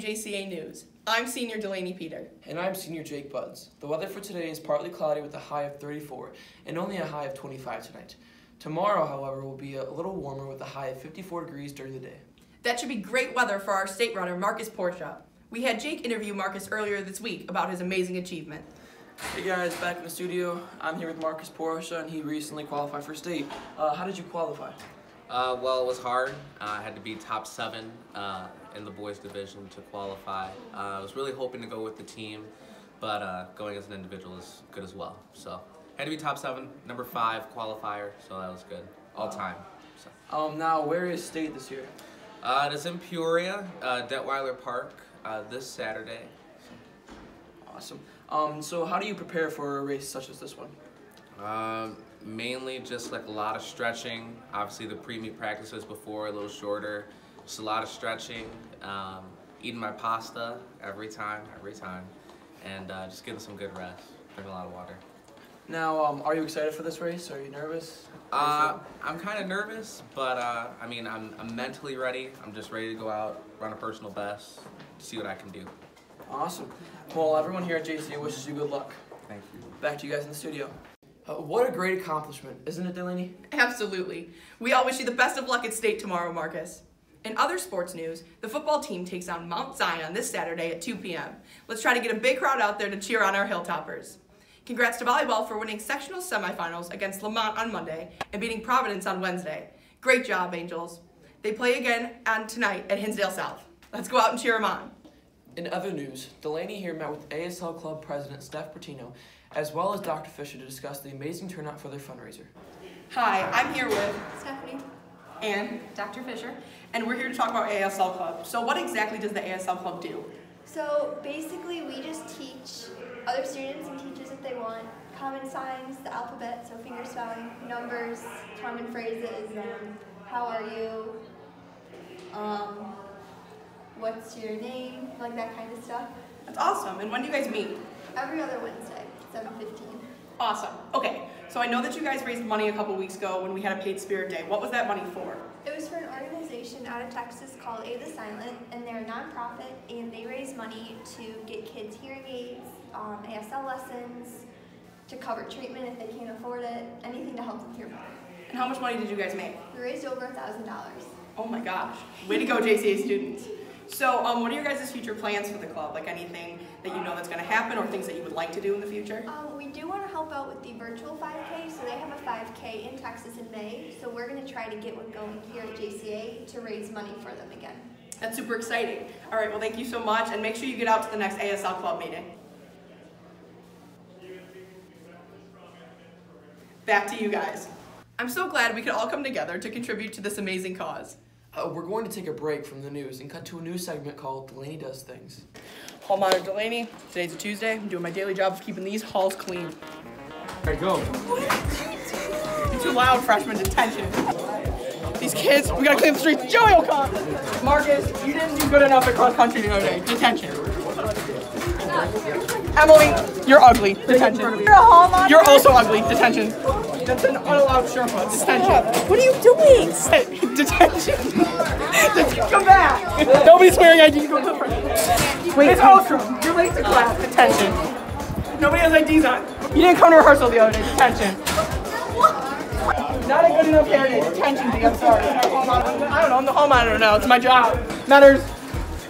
WJCA News. I'm Senior Delaney Peters. And I'm Senior Jake Budz. The weather for today is partly cloudy with a high of 34 and only a high of 25 tonight. Tomorrow, however, will be a little warmer with a high of 54 degrees during the day. That should be great weather for our state runner, Marcus Porchia. We had Jake interview Marcus earlier this week about his amazing achievement. Hey guys, back in the studio. I'm here with Marcus Porchia, and he recently qualified for state. How did you qualify? Well, it was hard. I had to be top 7 in the boys division to qualify. I was really hoping to go with the team, but going as an individual is good as well. So I had to be top 7, number 5 qualifier, so that was good. All time. So. Now, where is state this year? It is in Peoria, Detweiler Park, this Saturday. Awesome. So how do you prepare for a race such as this one? Mainly just like a lot of stretching. Obviously the pre-meet practices before, a little shorter. Just a lot of stretching, eating my pasta every time, and just getting some good rest, drinking a lot of water. Now, are you excited for this race? Are you nervous? I'm kind of nervous, but I mean, I'm mentally ready. I'm just ready to go out, run a personal best, see what I can do. Awesome. Well, everyone here at JCA wishes you good luck. Thank you. Back to you guys in the studio. What a great accomplishment, isn't it, Delaney? Absolutely. We all wish you the best of luck at state tomorrow, Marcus. In other sports news, the football team takes on Mount Zion this Saturday at 2 p.m. Let's try to get a big crowd out there to cheer on our Hilltoppers. Congrats to volleyball for winning sectional semifinals against Lamont on Monday and beating Providence on Wednesday. Great job, Angels. They play again on tonight at Hinsdale South. Let's go out and cheer them on. In other news, Delaney here met with ASL Club President Steph Pertino, as well as Dr. Fisher, to discuss the amazing turnout for their fundraiser. Hi, I'm here with Stephanie and Dr. Fisher, and we're here to talk about ASL Club. So what exactly does the ASL Club do? So basically we just teach other students and teachers if they want common signs, the alphabet, so finger spelling, numbers, common phrases, how are you, what's your name, like that kind of stuff. That's awesome. And when do you guys meet? Every other Wednesday. 7:15. Awesome. Okay, so I know that you guys raised money a couple weeks ago when we had a paid spirit day. What was that money for? It was for an organization out of Texas called Aid the Silent, and they're a nonprofit, and they raise money to get kids hearing aids, ASL lessons, to cover treatment if they can't afford it, anything to help them hear better. And how much money did you guys make? We raised over $1,000. Oh my gosh. Way to go, JCA students. So what are your guys' future plans for the club? Like anything that you know that's going to happen or things that you would like to do in the future? We do want to help out with the virtual 5K. So they have a 5K in Texas in May. So we're going to try to get one going here at JCA to raise money for them again. That's super exciting. All right, well, thank you so much. And make sure you get out to the next ASL Club meeting. Back to you guys. I'm so glad we could all come together to contribute to this amazing cause. We're going to take a break from the news and cut to a new segment called Delaney Does Things. Hall monitor Delaney. Today's a Tuesday. I'm doing my daily job of keeping these halls clean. There you go. What did you do? Too loud, freshman detention. These kids, we gotta clean the streets. Joey O'Connell! Marcus, you didn't do good enough at cross country the other day. Detention. Emily, you're ugly. Detention. You're a hall monitor. You're also ugly. Detention. That's an unallowed Sherpa. Detention. What are you doing? Detention. Come back. Nobody's wearing IDs. Go to the front. Wait, it's Ultram. You're late to class. Detention. Nobody has IDs on. You didn't come to rehearsal the other day. Detention. Not a good enough candidate. Detention, D. I'm sorry. I don't know. I'm the hall monitor now. It's my job. Matters.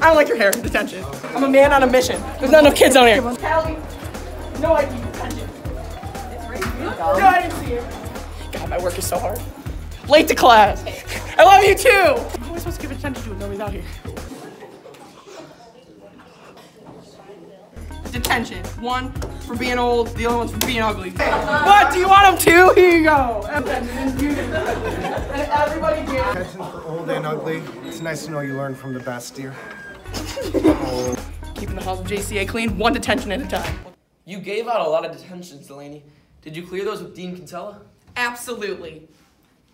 I don't like your hair. Detention. I'm a man on a mission. There's not enough kids on here. Callie. No ID. Detention. No, I didn't see it. God, my work is so hard. Late to class. I love you too. How am I supposed to give attention to it? Nobody's out here. Detention. One for being old, the other one's for being ugly. What? Do you want them to? Here you go. And everybody did. Detention for old and ugly. It's nice to know you learn from the best, dear. Keeping the halls of JCA clean, one detention at a time. You gave out a lot of detentions, Delaney. Did you clear those with Dean Kinsella? Absolutely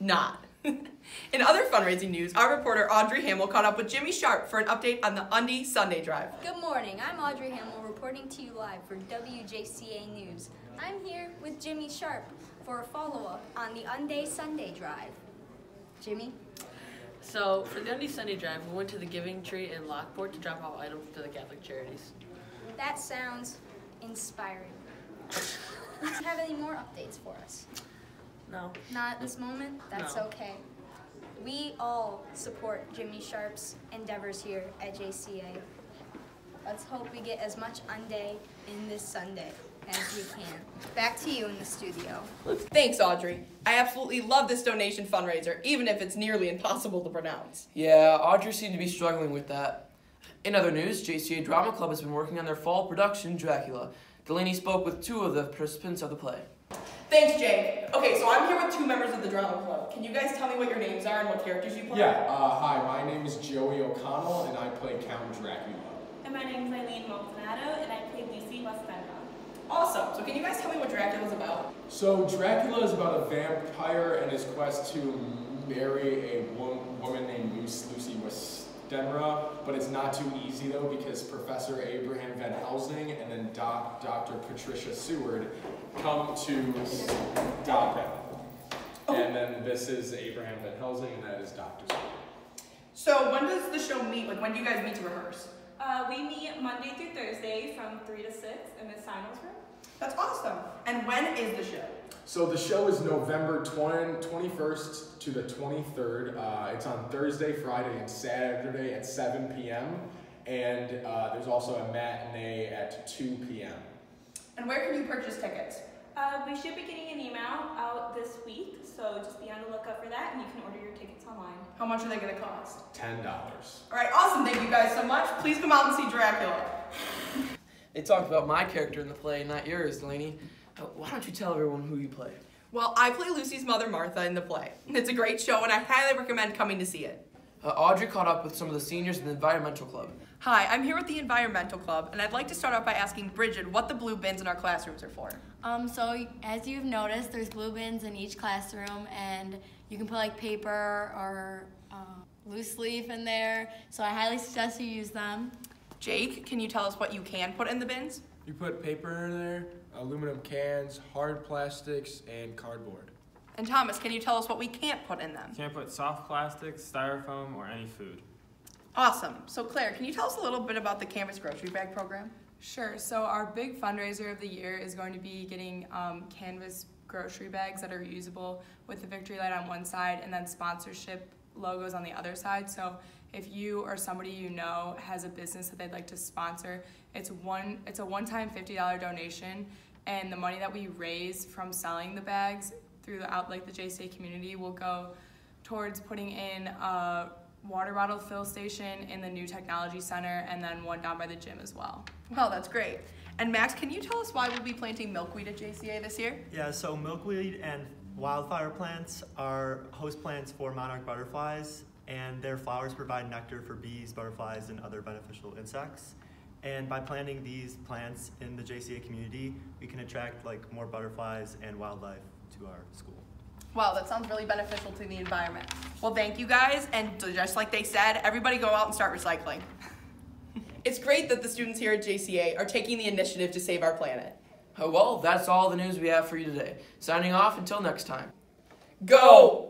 not. In other fundraising news, our reporter Audrey Hamill caught up with Jimmy Sharp for an update on the Undie Sunday Drive. Good morning, I'm Audrey Hamill reporting to you live for WJCA News. I'm here with Jimmy Sharp for a follow-up on the Undie Sunday Drive. Jimmy? So for the Undie Sunday Drive, we went to the Giving Tree in Lockport to drop off items to the Catholic Charities. That sounds inspiring. Do you have any more updates for us? No. Not at this moment? That's okay. We all support Jimmy Sharp's endeavors here at JCA. Let's hope we get as much Undie in this Sunday as we can. Back to you in the studio. Thanks, Audrey. I absolutely love this donation fundraiser, even if it's nearly impossible to pronounce. Yeah, Audrey seemed to be struggling with that. In other news, JCA Drama Club has been working on their fall production, Dracula. Delaney spoke with two of the participants of the play. Thanks, Jake. Okay, so I'm here with two members of the Drama Club. Can you guys tell me what your names are and what characters you play? Yeah, hi, my name is Joey O'Connell, and I play Count Dracula. And my name is Eileen Montanaro, and I play Lucy Westenra. Awesome. So can you guys tell me what Dracula's about? So Dracula is about a vampire and his quest to marry a woman named Lucy Westenra, but it's not too easy, though, because Professor Abraham Van Helsing and then Dr. Patricia Seward come to stop him. Oh. And then this is Abraham Van Helsing, and that is Dr. Seward. So when does the show meet? Like, when do you guys meet to rehearse? We meet Monday through Thursday from 3 to 6 in Ms. Sinel's room. That's awesome. And when is the show? So the show is November 21st to the 23rd. It's on Thursday, Friday, and Saturday at 7 p.m. And there's also a matinee at 2 p.m. And where can you purchase tickets? We should be getting an email out this week, so just be on the lookout for that, and you can order your tickets online. How much are they going to cost? $10. All right, awesome. Thank you guys so much. Please come out and see Dracula. They talked about my character in the play, not yours, Delaney. Why don't you tell everyone who you play? Well, I play Lucy's mother, Martha, in the play. It's a great show, and I highly recommend coming to see it. Audrey caught up with some of the seniors in the Environmental Club. Hi, I'm here with the Environmental Club, and I'd like to start off by asking Bridget what the blue bins in our classrooms are for. So as you've noticed, there's blue bins in each classroom, and you can put like paper or loose leaf in there, so I highly suggest you use them. Jake, can you tell us what you can put in the bins? You put paper in there, aluminum cans, hard plastics, and cardboard. And Thomas, can you tell us what we can't put in them? Can't put soft plastics, styrofoam, or any food. Awesome. So Claire, can you tell us a little bit about the Canvas Grocery Bag Program? Sure. So our big fundraiser of the year is going to be getting canvas grocery bags that are reusable with the Victory Light on one side and then sponsorship logos on the other side. So if you or somebody you know has a business that they'd like to sponsor, it's a one-time $50 donation, and the money that we raise from selling the bags throughout like the JCA community will go towards putting in a water bottle fill station in the new technology center and then one down by the gym as well. Wow, that's great. And Max, can you tell us why we'll be planting milkweed at JCA this year? Yeah, so milkweed and wildflower plants are host plants for monarch butterflies, and their flowers provide nectar for bees, butterflies, and other beneficial insects. And by planting these plants in the JCA community, we can attract like more butterflies and wildlife to our school. Wow, that sounds really beneficial to the environment. Well, thank you guys, and just like they said, everybody go out and start recycling. It's great that the students here at JCA are taking the initiative to save our planet. Well, that's all the news we have for you today. Signing off until next time. Go!